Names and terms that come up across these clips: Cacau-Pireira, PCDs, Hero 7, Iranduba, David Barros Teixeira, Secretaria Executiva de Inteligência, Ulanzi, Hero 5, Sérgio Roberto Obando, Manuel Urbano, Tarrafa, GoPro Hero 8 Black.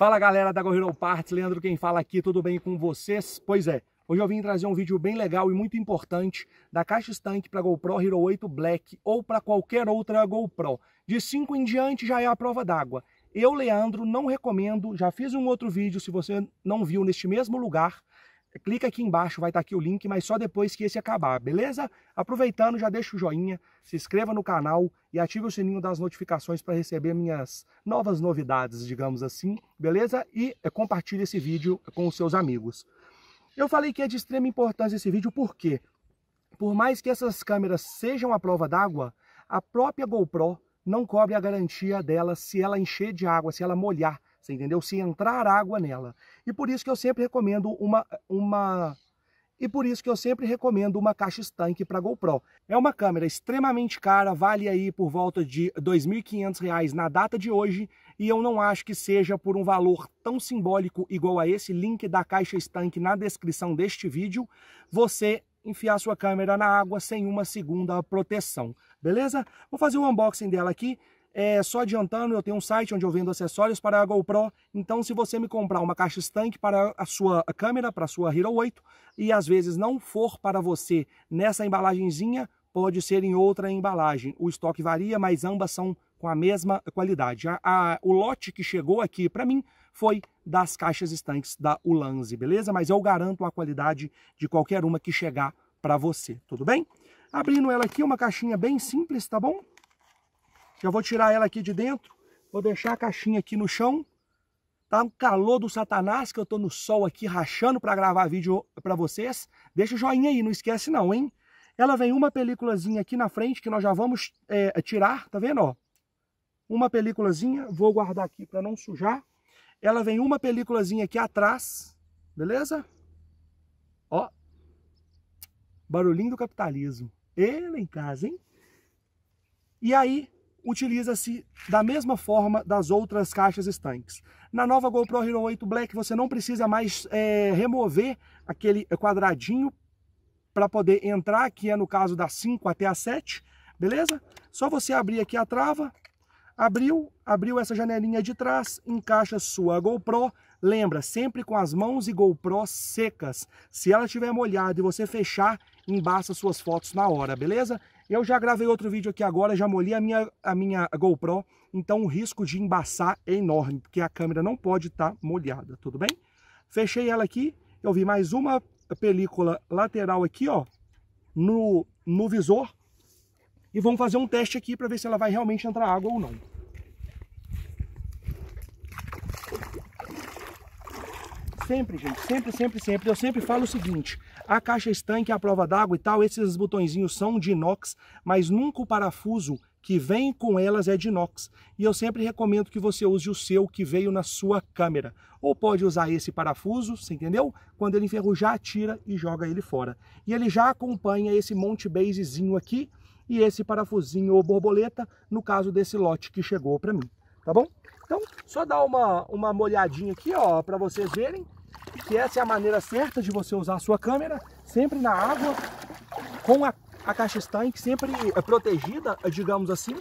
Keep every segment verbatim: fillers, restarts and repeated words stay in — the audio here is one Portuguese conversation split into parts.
Fala galera da GoPro Parts, Leandro quem fala aqui, tudo bem com vocês? Pois é, hoje eu vim trazer um vídeo bem legal e muito importante da caixa estanque para GoPro Hero oito Black ou para qualquer outra GoPro. De cinco em diante já é a prova d'água. Eu, Leandro, não recomendo, já fiz um outro vídeo, se você não viu neste mesmo lugar, clica aqui embaixo, vai estar aqui o link, mas só depois que esse acabar, beleza? Aproveitando, já deixa o joinha, se inscreva no canal e ative o sininho das notificações para receber minhas novas novidades, digamos assim, beleza? E compartilhe esse vídeo com os seus amigos. Eu falei que é de extrema importância esse vídeo porque, por mais que essas câmeras sejam à prova d'água, a própria GoPro não cobre a garantia dela se ela encher de água, se ela molhar. Você entendeu? Se entrar água nela. E por isso que eu sempre recomendo uma, uma... E por isso que eu sempre recomendo uma caixa estanque para GoPro. É uma câmera extremamente cara, vale aí por volta de dois mil e quinhentos reais na data de hoje, e eu não acho que seja por um valor tão simbólico igual a esse link da caixa estanque na descrição deste vídeo, você enfiar sua câmera na água sem uma segunda proteção, beleza? Vou fazer um unboxing dela aqui. É, só adiantando, eu tenho um site onde eu vendo acessórios para a GoPro, então se você me comprar uma caixa estanque para a sua câmera, para a sua Hero oito, e às vezes não for para você nessa embalagenzinha, pode ser em outra embalagem. O estoque varia, mas ambas são com a mesma qualidade. A, a, o lote que chegou aqui para mim foi das caixas estanques da Ulanzi, beleza? Mas eu garanto a qualidade de qualquer uma que chegar para você, tudo bem? Abrindo ela aqui, uma caixinha bem simples, tá bom? Já vou tirar ela aqui de dentro, vou deixar a caixinha aqui no chão. Tá um calor do satanás que eu tô no sol aqui rachando para gravar vídeo para vocês. Deixa o joinha aí, não esquece não, hein? Ela vem uma peliculazinha aqui na frente que nós já vamos é, tirar, tá vendo, ó? Uma peliculazinha, vou guardar aqui para não sujar. Ela vem uma peliculazinha aqui atrás, beleza? Ó, barulhinho do capitalismo. Ela em casa, hein? E aí... utiliza-se da mesma forma das outras caixas estanques. Na nova GoPro Hero oito Black você não precisa mais é, remover aquele quadradinho para poder entrar, que é no caso da cinco até a sete, beleza? Só você abrir aqui a trava, abriu, abriu essa janelinha de trás, encaixa sua GoPro, lembra, sempre com as mãos e GoPro secas. Se ela estiver molhada e você fechar, embaça suas fotos na hora, beleza? Eu já gravei outro vídeo aqui agora, já molhei a minha, a minha GoPro, então o risco de embaçar é enorme, porque a câmera não pode estar molhada, tudo bem? Fechei ela aqui, eu vi mais uma película lateral aqui, ó, no, no visor, e vamos fazer um teste aqui para ver se ela vai realmente entrar água ou não. Sempre, gente, sempre, sempre, sempre, eu sempre falo o seguinte, a caixa estanque, a prova d'água e tal, esses botõezinhos são de inox, mas nunca o parafuso que vem com elas é de inox. E eu sempre recomendo que você use o seu que veio na sua câmera. Ou pode usar esse parafuso, você entendeu? Quando ele enferrujar, tira e joga ele fora. E ele já acompanha esse monte basezinho aqui e esse parafusinho ou borboleta, no caso desse lote que chegou para mim, tá bom? Então, só dá uma, uma molhadinha aqui, ó, para vocês verem. Que essa é a maneira certa de você usar a sua câmera, sempre na água, com a, a caixa estanque sempre protegida, digamos assim,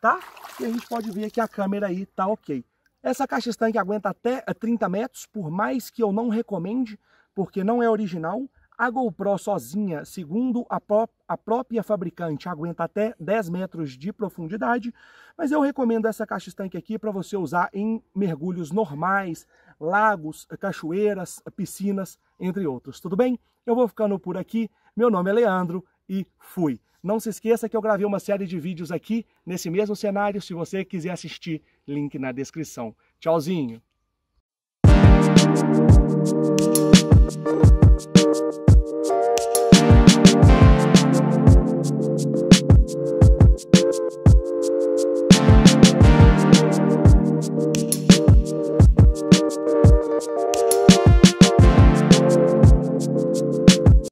tá? E a gente pode ver que a câmera aí tá ok. Essa caixa estanque aguenta até trinta metros, por mais que eu não recomende, porque não é original. A GoPro sozinha, segundo a, pró a própria fabricante, aguenta até dez metros de profundidade, mas eu recomendo essa caixa estanque aqui para você usar em mergulhos normais, lagos, cachoeiras, piscinas, entre outros, tudo bem? Eu vou ficando por aqui, meu nome é Leandro e fui! Não se esqueça que eu gravei uma série de vídeos aqui, nesse mesmo cenário, se você quiser assistir, link na descrição. Tchauzinho!